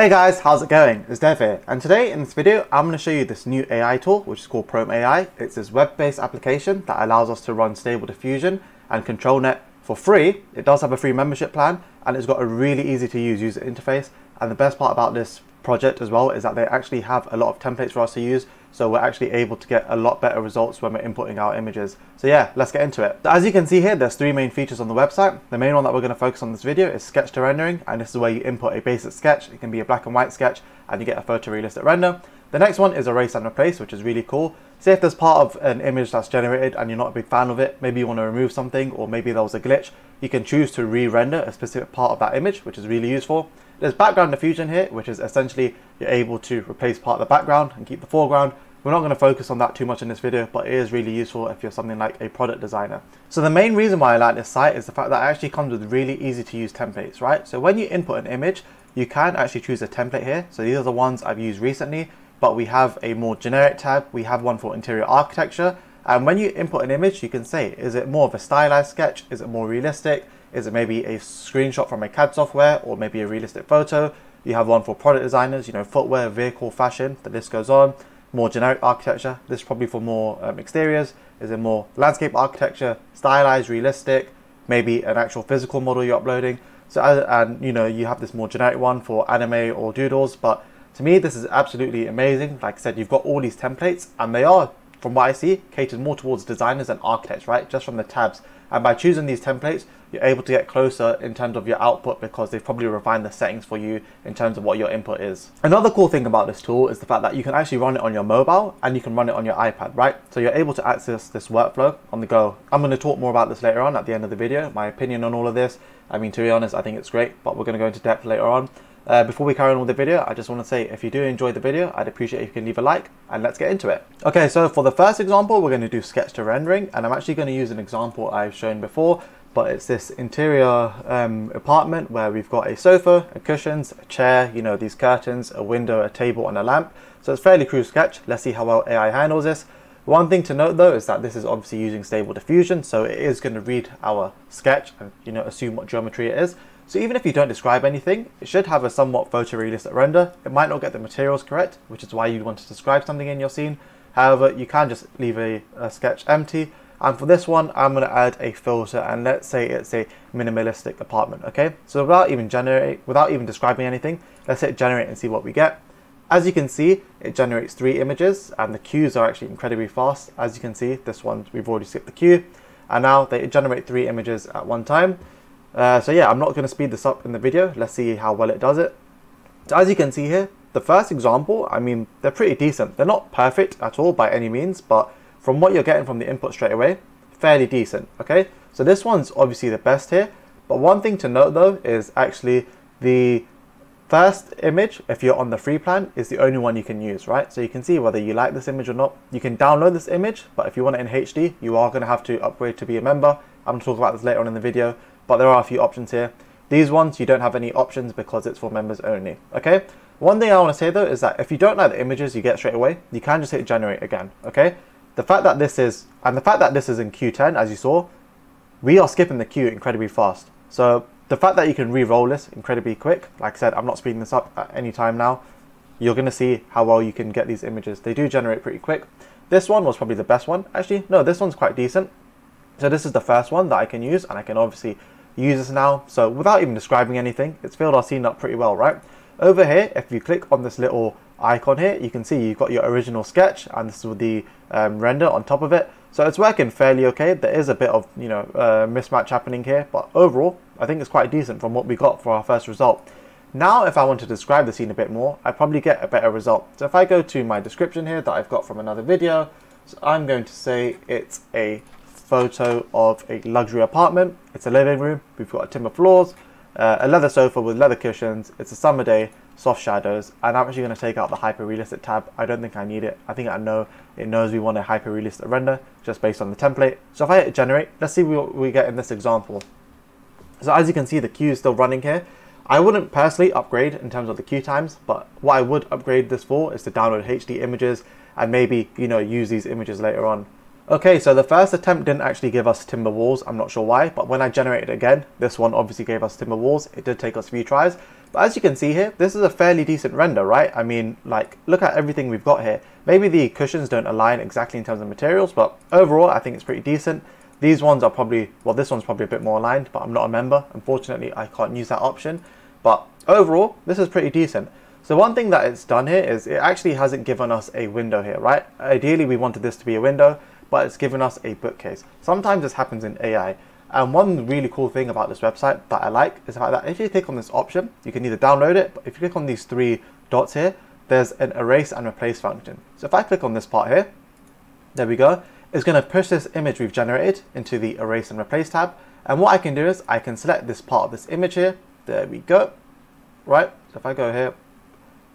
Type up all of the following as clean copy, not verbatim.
Hey guys, how's it going? It's Dev here, and today in this video I'm going to show you this new AI tool which is called PromeAI. It's this web-based application that allows us to run Stable Diffusion and Control Net for free. It does have a free membership plan and it's got a really easy to use user interface, and the best part about this project as well is that they actually have a lot of templates for us to use, so we're actually able to get a lot better results when we're inputting our images. So yeah, let's get into it. So as you can see here, there's three main features on the website. The main one that we're going to focus on in this video is sketch to rendering, and this is where you input a basic sketch. It can be a black and white sketch and you get a photorealistic render. The next one is erase and replace, which is really cool. Say if there's part of an image that's generated and you're not a big fan of it, maybe you want to remove something, or maybe there was a glitch, you can choose to re-render a specific part of that image, which is really useful. There's background diffusion here, which is essentially you're able to replace part of the background and keep the foreground. We're not going to focus on that too much in this video, but it is really useful if you're something like a product designer. So the main reason why I like this site is the fact that it actually comes with really easy to use templates, right? So when you input an image, you can actually choose a template here. So these are the ones I've used recently, but we have a more generic tab. We have one for interior architecture. And when you input an image, you can say, is it more of a stylized sketch? Is it more realistic? Is it maybe a screenshot from a CAD software, or maybe a realistic photo? You have one for product designers, you know, footwear, vehicle, fashion, the list goes on. More generic architecture, this is probably for more exteriors. Is it more landscape architecture, stylized, realistic, maybe an actual physical model you're uploading? So, and you know, you have this more generic one for anime or doodles, but to me, this is absolutely amazing. Like I said, you've got all these templates, and they are, from what I see, catered more towards designers and architects, right? Just from the tabs. And by choosing these templates, you're able to get closer in terms of your output, because they've probably refined the settings for you in terms of what your input is. Another cool thing about this tool is the fact that you can actually run it on your mobile and you can run it on your iPad, right? So you're able to access this workflow on the go. I'm going to talk more about this later on at the end of the video, my opinion on all of this. I mean, to be honest, I think it's great, but we're going to go into depth later on. Before we carry on with the video, I just want to say, if you do enjoy the video, I'd appreciate if you can leave a like, and let's get into it. Okay, so for the first example, we're going to do sketch to rendering, and I'm actually going to use an example I've shown before, but it's this interior apartment where we've got a sofa, cushions, a chair, you know, these curtains, a window, a table, and a lamp. So it's a fairly crude sketch. Let's see how well AI handles this. One thing to note though is that this is obviously using Stable Diffusion, so it is going to read our sketch and, you know, assume what geometry it is. So even if you don't describe anything, it should have a somewhat photorealistic render. It might not get the materials correct, which is why you want to describe something in your scene. However, you can just leave a sketch empty. And for this one, I'm going to add a filter, and let's say it's a minimalistic apartment. Okay, so without even describing anything, let's hit generate and see what we get. As you can see, it generates three images, and the queues are actually incredibly fast. As you can see, this one, we've already skipped the queue, and now they generate three images at one time. So yeah, I'm not going to speed this up in the video. Let's see how well it does it. So as you can see here, the first example, I mean, they're pretty decent. They're not perfect at all by any means, but from what you're getting from the input straight away, fairly decent. Okay, so this one's obviously the best here. But one thing to note though is actually the first image, if you're on the free plan, is the only one you can use, right? So you can see whether you like this image or not. You can download this image, but if you want it in HD, you are going to have to upgrade to be a member. I'm going to talk about this later on in the video, but there are a few options here. These ones, you don't have any options because it's for members only, okay? One thing I want to say though is that if you don't like the images you get straight away, you can just hit generate again, okay? The fact that this is in Q10, as you saw, we are skipping the queue incredibly fast. So the fact that you can re-roll this incredibly quick, like I said, I'm not speeding this up at any time now. You're going to see how well you can get these images. They do generate pretty quick. This one was probably the best one. Actually, no, this one's quite decent. So this is the first one that I can use, and I can obviously use this now. So without even describing anything, it's filled our scene up pretty well, right? Over here, if you click on this little icon here, you can see you've got your original sketch, and this is with the render on top of it. So it's working fairly okay. There is a bit of, you know, mismatch happening here, but overall, I think it's quite decent from what we got for our first result. Now, if I want to describe the scene a bit more, I probably get a better result. So if I go to my description here that I've got from another video, so I'm going to say it's a photo of a luxury apartment. It's a living room. We've got timber floors, a leather sofa with leather cushions. It's a summer day, soft shadows, and I'm actually going to take out the hyper realistic tab. I don't think I need it. I think I know it knows we want a hyper realistic render just based on the template. So if I hit generate, let's see what we get in this example. So as you can see, the queue is still running here. I wouldn't personally upgrade in terms of the queue times, but what I would upgrade this for is to download HD images and maybe, you know, use these images later on. Okay, so the first attempt didn't actually give us timber walls. I'm not sure why, but when I generated again, this one obviously gave us timber walls. It did take us a few tries, But as you can see here, this is a fairly decent render, right? I mean, like, look at everything we've got here. Maybe the cushions don't align exactly in terms of materials, but overall, I think it's pretty decent. These ones are probably, well, this one's probably a bit more aligned, but I'm not a member. Unfortunately, I can't use that option. But overall, this is pretty decent. So one thing that it's done here is it actually hasn't given us a window here, right? Ideally, we wanted this to be a window, but it's given us a bookcase. Sometimes this happens in AI. And one really cool thing about this website that I like is the fact that if you click on this option, you can either download it, but if you click on these three dots here, there's an erase and replace function. So if I click on this part here, there we go. It's going to push this image we've generated into the erase and replace tab. And what I can do is I can select this part of this image here. There we go. Right. So if I go here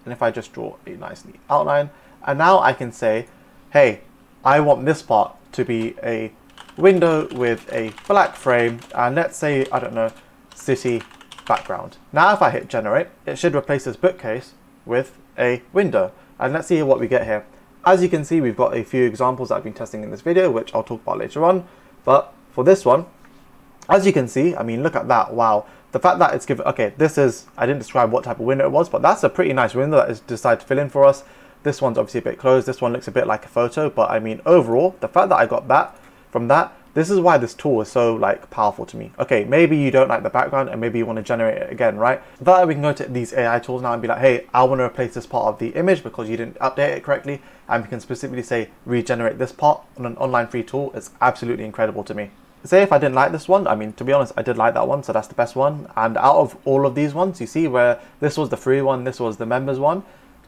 and if I just draw a nice neat outline, and now I can say, hey, I want this part to be a window with a black frame, and let's say, I don't know, city background. Now if I hit generate, it should replace this bookcase with a window, and let's see what we get here. As you can see, we've got a few examples that I've been testing in this video, which I'll talk about later on, but for this one, as you can see, I mean, look at that. Wow, the fact that it's given, okay, this is, I didn't describe what type of window it was, but that's a pretty nice window that it's decided to fill in for us. This one's obviously a bit closed, this one looks a bit like a photo, but I mean, overall, the fact that I got that from that, this is why this tool is so, like, powerful to me. Okay, maybe you don't like the background and maybe you want to generate it again, right? So that we can go to these AI tools now and be like, hey, I want to replace this part of the image because you didn't update it correctly, and we can specifically say regenerate this part on an online free tool. It's absolutely incredible to me. Say if I didn't like this one, I mean, to be honest, I did like that one, so that's the best one. And out of all of these ones, you see where this was the free one, this was the members one.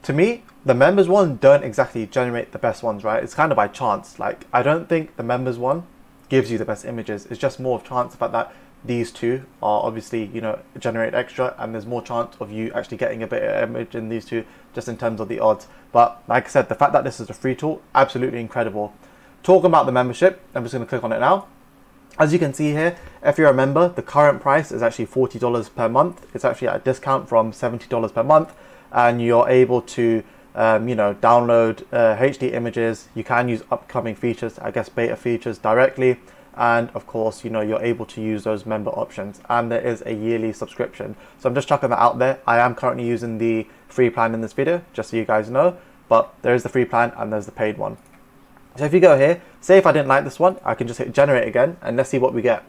To me, the members one don't exactly generate the best ones, right? It's kind of by chance. Like, I don't think the members one gives you the best images. It's just more of chance, the fact that these two are obviously, you know, generate extra, and there's more chance of you actually getting a better image in these two, just in terms of the odds. But like I said, the fact that this is a free tool, absolutely incredible. Talking about the membership, I'm just going to click on it now. As you can see here, if you're a member, the current price is actually $40 per month. It's actually at a discount from $70 per month. And you're able to, you know, download HD images. You can use upcoming features, I guess beta features directly. And of course, you know, you're able to use those member options. And there is a yearly subscription. So I'm just chucking that out there. I am currently using the free plan in this video, just so you guys know. But there is the free plan and there's the paid one. So if you go here, say if I didn't like this one, I can just hit generate again and let's see what we get.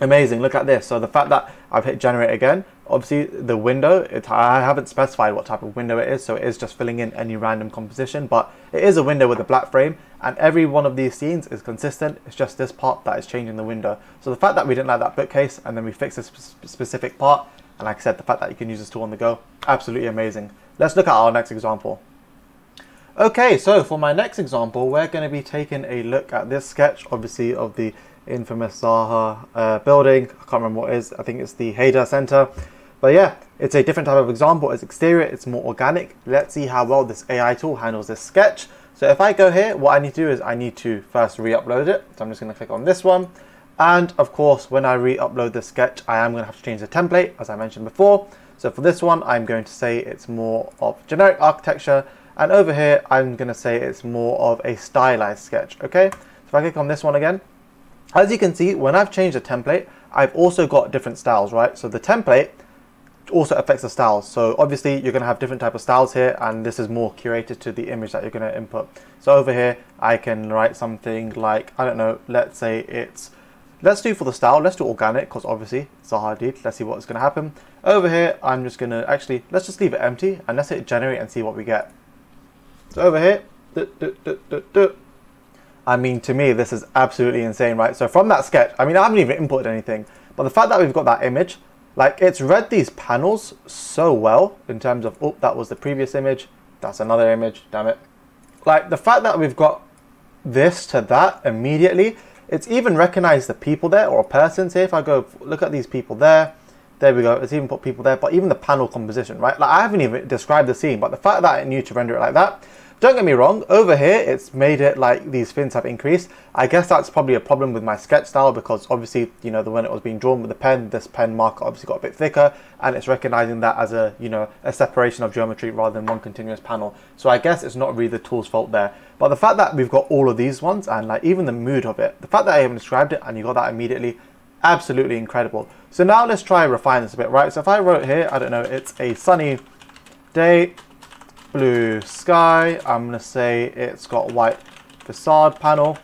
Amazing, look at this. So the fact that I've hit generate again, obviously the window, I haven't specified what type of window it is, so it is just filling in any random composition, but it is a window with a black frame, and every one of these scenes is consistent. It's just this part that is changing the window. So the fact that we didn't like that bookcase and then we fixed this specific part, and like I said, the fact that you can use this tool on the go, absolutely amazing. Let's look at our next example. Okay, so for my next example, we're going to be taking a look at this sketch, obviously, of the infamous Zaha building. I can't remember what it is. I think it's the Hadid Center. But yeah, it's a different type of example. It's exterior. It's more organic. Let's see how well this AI tool handles this sketch. So if I go here, what I need to do is I need to first re-upload it. So I'm just going to click on this one. And of course, when I re-upload the sketch, I am going to have to change the template, as I mentioned before. So for this one, I'm going to say it's more of generic architecture. And over here, I'm going to say it's more of a stylized sketch. Okay, so if I click on this one again, as you can see, when I've changed the template, I've also got different styles, right? So the template also affects the styles. So obviously, you're going to have different type of styles here, and this is more curated to the image that you're going to input. So over here, I can write something like, I don't know, let's say it's, let's do for the style, let's do organic, because obviously, Zaha Hadid, let's see what's going to happen. Over here, I'm just going to actually, let's just leave it empty, and let's hit generate and see what we get. So over here, I mean, to me, this is absolutely insane, right? So from that sketch, I mean, I haven't even inputted anything, but the fact that we've got that image, like, it's read these panels so well in terms of, oh, that was the previous image. That's another image, damn it. Like, the fact that we've got this to that immediately, it's even recognized the people there or persons here. If I go look at these people there, there we go, it's even put people there, but even the panel composition, right? Like, I haven't even described the scene, but the fact that I knew to render it like that, don't get me wrong, over here, it's made it like these fins have increased. I guess that's probably a problem with my sketch style because obviously, you know, when it was being drawn with the pen, this pen marker obviously got a bit thicker and it's recognizing that as a, you know, a separation of geometry rather than one continuous panel. So I guess it's not really the tool's fault there. But the fact that we've got all of these ones and like even the mood of it, the fact that I haven't described it and you got that immediately, absolutely incredible. So now let's try and refine this a bit, right? So if I wrote here, I don't know, it's a sunny day, blue sky. I'm going to say it's got white facade panel,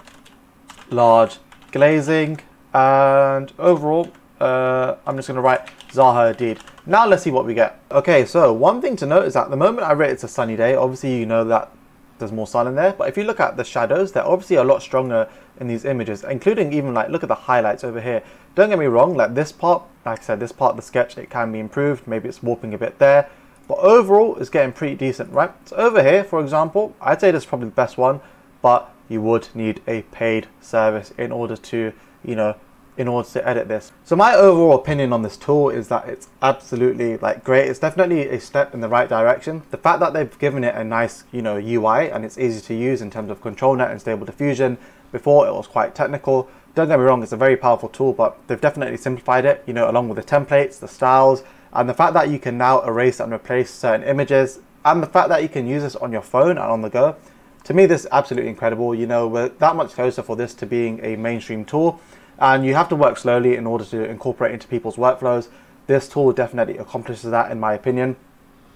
large glazing, and overall, I'm just going to write Zaha Hadid. Now let's see what we get. Okay, so one thing to note is that the moment I write it's a sunny day, obviously you know that there's more sun in there, but if you look at the shadows, they're obviously a lot stronger in these images, including even like look at the highlights over here. Don't get me wrong, like this part, like I said, this part of the sketch, it can be improved, maybe it's warping a bit there, but overall it's getting pretty decent, right? So over here, for example, I'd say this is probably the best one, but you would need a paid service in order to, you know, in order to edit this. So my overall opinion on this tool is that it's absolutely like great. It's definitely a step in the right direction. The fact that they've given it a nice, you know, UI and it's easy to use in terms of Control Net and Stable Diffusion. Before it was quite technical. Don't get me wrong, it's a very powerful tool, but they've definitely simplified it, you know, along with the templates, the styles, and the fact that you can now erase and replace certain images, and the fact that you can use this on your phone and on the go. To me, this is absolutely incredible. You know, we're that much closer for this to being a mainstream tool. And you have to work slowly in order to incorporate into people's workflows. This tool definitely accomplishes that, in my opinion.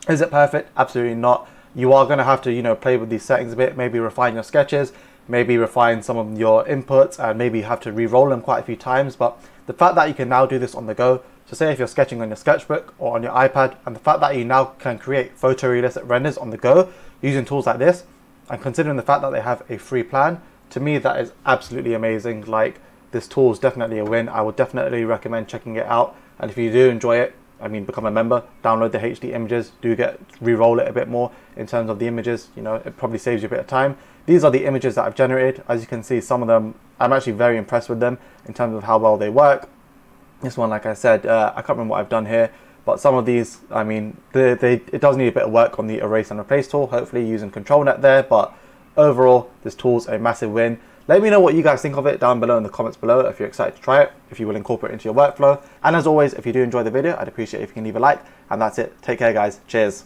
Is it perfect? Absolutely not. You are going to have to, you know, play with these settings a bit, maybe refine your sketches, maybe refine some of your inputs, and maybe you have to re-roll them quite a few times. But the fact that you can now do this on the go, so say if you're sketching on your sketchbook or on your iPad, and the fact that you now can create photorealistic renders on the go using tools like this, and considering the fact that they have a free plan, to me that is absolutely amazing. Like, this tool is definitely a win. I would definitely recommend checking it out. And if you do enjoy it, I mean, become a member, download the HD images, do get re-roll it a bit more in terms of the images. You know, it probably saves you a bit of time. These are the images that I've generated. As you can see, some of them, I'm actually very impressed with them in terms of how well they work. This one, like I said, I can't remember what I've done here, but some of these, I mean, it does need a bit of work on the erase and replace tool, hopefully using Control Net there, but overall, this tool's a massive win. Let me know what you guys think of it down below in the comments below if you're excited to try it, if you will incorporate it into your workflow. And as always, if you do enjoy the video, I'd appreciate it if you can leave a like. And that's it. Take care, guys. Cheers.